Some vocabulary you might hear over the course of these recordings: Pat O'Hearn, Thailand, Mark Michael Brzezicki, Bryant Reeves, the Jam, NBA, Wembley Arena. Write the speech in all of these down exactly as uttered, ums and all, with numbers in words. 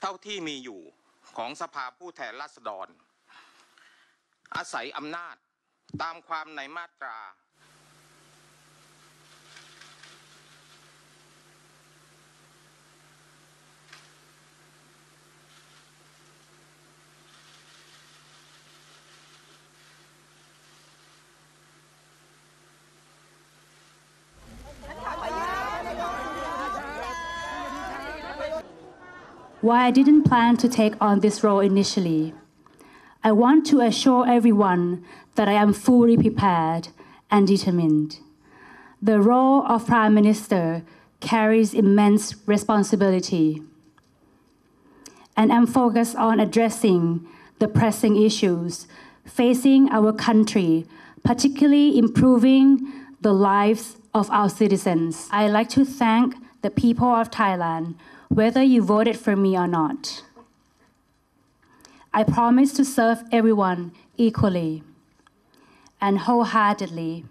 เท่าที่มีอยู่ของสภาผู้แทนราษฎรอาศัยอำนาจตามความในมาตราWhy I didn't plan to take on this role initially. I want to assure everyone that I am fully prepared and determined. The role of Prime Minister carries immense responsibility, and I'm focused on addressing the pressing issues facing our country, particularly improving the lives of our citizens. I'd like to thank the people of Thailand, whether you voted for me or not. I promise to serve everyone equally and wholeheartedly,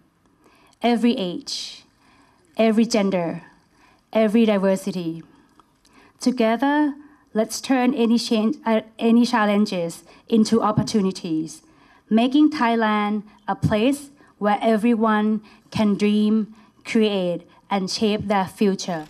every age, every gender, every diversity. Together, let's turn any, change, uh, any challenges into opportunities, making Thailand a place where everyone can dream, create, and shape their future.